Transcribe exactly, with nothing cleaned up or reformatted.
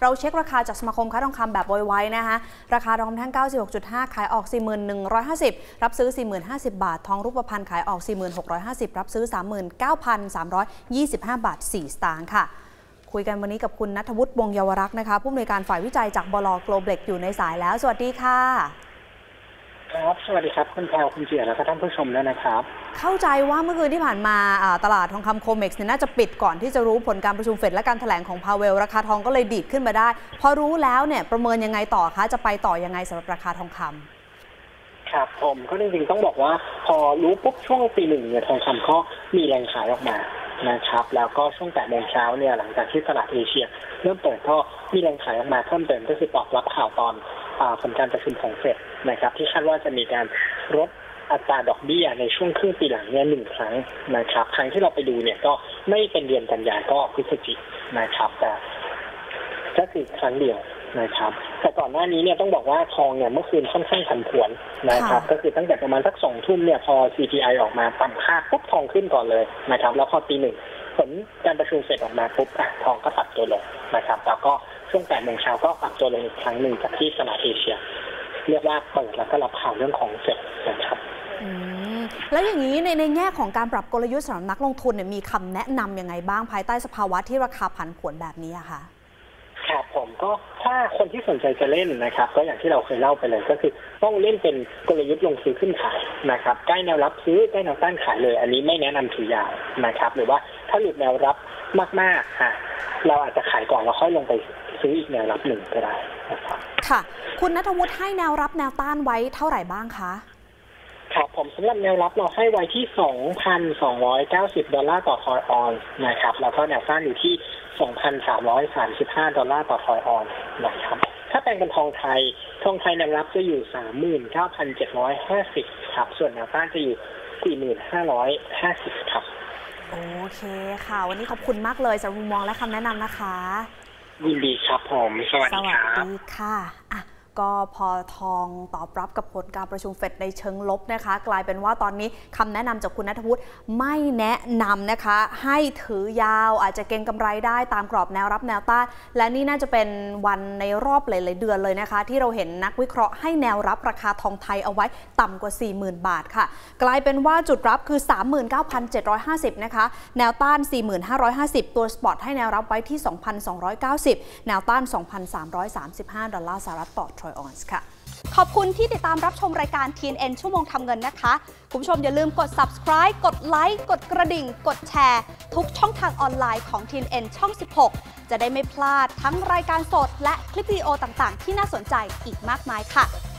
เราเช็คราคาจากสมาคมค้าทองคำแบบไวๆนะคะราคาทองคำแท่ง เก้าสิบหกจุดห้า ขายออก สี่หมื่นหนึ่งร้อยห้าสิบ รับซื้อ สี่หมื่นห้าสิบบาททองรูปพรรณขายออก สี่หมื่นหกร้อยห้าสิบ รับซื้อ สามหมื่นเก้าพันสามร้อยยี่สิบห้า บาท สี่ สตางค์ค่ะคุยกันวันนี้กับคุณณัฐวุฒิ วงศ์เยาวรักษ์นะคะผู้อำนวยการฝ่ายวิจัยจากบล.โกลเบล็กอยู่ในสายแล้วสวัสดีค่ะครับสวัสดีครับคุณแพรคุณเจียและท่านผู้ชมด้วยนะครับเข้าใจว่าเมื่อคืนที่ผ่านมาตลาดทองคำโคเม็กซ์เนี่ยน่าจะปิดก่อนที่จะรู้ผลการประชุมเฟดและการแถลงของพาเวลราคาทองก็เลยดีดขึ้นมาได้พอรู้แล้วเนี่ยประเมินยังไงต่อคะจะไปต่อยังไงสำหรับราคาทองคำครับผมก็จริงๆต้องบอกว่าพอรู้ปุ๊บช่วงปีหนึ่งเนี่ยทองคำก็มีแรงขายออกมานะครับแล้วก็ช่วงแปดโมงเช้าเนี่ยหลังจากที่ตลาดเอเชียเริ่มเปิดก็มีแรงขายออกมาเพิ่มเติมก็คือตอบรับข่าวตอนผลการประชุมของเฟดนะครับที่คาดว่าจะมีการลดอัตราดอกเบี้ยในช่วงครึ่งปีหลังเนี่ยหนึ่งครั้งนะครับครั้งที่เราไปดูเนี่ยก็ไม่เป็นเดือนกันยาก็พฤศจิกายนนะครับแต่ก็คือครั้งเดียวนะครับแต่ก่อนหน้านี้เนี่ยต้องบอกว่าทองเนี่ยเมื่อคืนค่อนข้างผันผวนนะครับก็คือตั้งแต่ประมาณสักสองทุ่มเนี่ยพอ ซี พี ไอ ออกมาต่ำคาดปุ๊บทองขึ้นก่อนเลยนะครับแล้วพอตีหนึ่งผลการประชุมเสร็จออกมาปุ๊บทองก็ปรับตัวลงนะครับแล้วก็ช่วงแปดโมงเช้าก็ปรับตัวลงอีกครั้งหนึ่งจากที่ตลาดเอเชียเรียกว่าเปิดแล้วก็รับข่าวเรื่องของเสร็จนะครับแล้วอย่างนี้ในในแง่ของการปรับกลยุทธ์สำหรับนักลงทุนเนี่ยมีคำแนะนํำยังไงบ้างภายใต้สภาวะที่ราคาผันผวนแบบนี้อะค่ะครับผมก็ถ้าคนที่สนใจจะเล่นนะครับก็อย่างที่เราเคยเล่าไปเลยก็คือต้องเล่นเป็นกลยุทธ์ลงซื้อขึ้นขายนะครับใกล้แนวรับซื้อใกล้แนวต้านขายเลยอันนี้ไม่แนะนำถือยาวนะครับหรือว่าถ้าหลุดแนวรับมากๆค่ะเราอาจจะขายก่อนแล้วค่อยลงไปซื้ออีกแนวรับหนึ่งก็ได้นะครับค่ะคุณณัฐวุฒิให้แนวรับแนวต้านไว้เท่าไหร่บ้างคะครับผมสำหรับแนวรับเราให้ไว้ที่ สองพันสองร้อยเก้าสิบ ดอลลาร์ต่อทอยออนนะครับแล้วก็แนวต้านอยู่ที่ สองพันสามร้อยสามสิบห้า ดอลลาร์ต่อทอยออนนะครับถ้าแปลงเป็นทองไทยทองไทยแนวรับจะอยู่ สามหมื่นเก้าพันเจ็ดร้อยห้าสิบ ครับส่วนแนวต้านจะอยู่ สี่หมื่นห้าร้อยห้าสิบ ครับโอเคค่ะวันนี้ขอบคุณมากเลยสำหรับมุมมองและคำแนะนำนะคะยินดีครับผมสวัสดีครับสวัสดีค่ะก็พอทองตอบรับกับผลการประชุมเฟดในเชิงลบนะคะกลายเป็นว่าตอนนี้คำแนะนำจากคุณณัฐวุฒิไม่แนะนำนะคะให้ถือยาวอาจจะเก็งกำไรได้ตามกรอบแนวรับแนวต้านและนี่น่าจะเป็นวันในรอบหลายๆเดือนเลยนะคะที่เราเห็นนักวิเคราะห์ให้แนวรับราคาทองไทยเอาไว้ต่ำกว่า สี่หมื่น บาทค่ะกลายเป็นว่าจุดรับคือ สามหมื่นเก้าพันเจ็ดร้อยห้าสิบ นะคะแนวต้าน สี่หมื่นห้าร้อยห้าสิบ ตัวสปอตให้แนวรับไว้ที่ สองพันสองร้อยเก้าสิบ แนวต้าน สองพันสามร้อยสามสิบห้า ดอลลาร์สหรัฐต่อขอบคุณที่ติดตามรับชมรายการ ที เอ็น เอ็น ชั่วโมงทำเงินนะคะคุณผู้ชมอย่าลืมกด ซับสไครบ์ กดไลค์กดกระดิ่งกดแชร์ทุกช่องทางออนไลน์ของ ที เอ็น เอ็น ช่อง สิบหกจะได้ไม่พลาดทั้งรายการสดและคลิปวิดีโอต่างๆที่น่าสนใจอีกมากมายค่ะ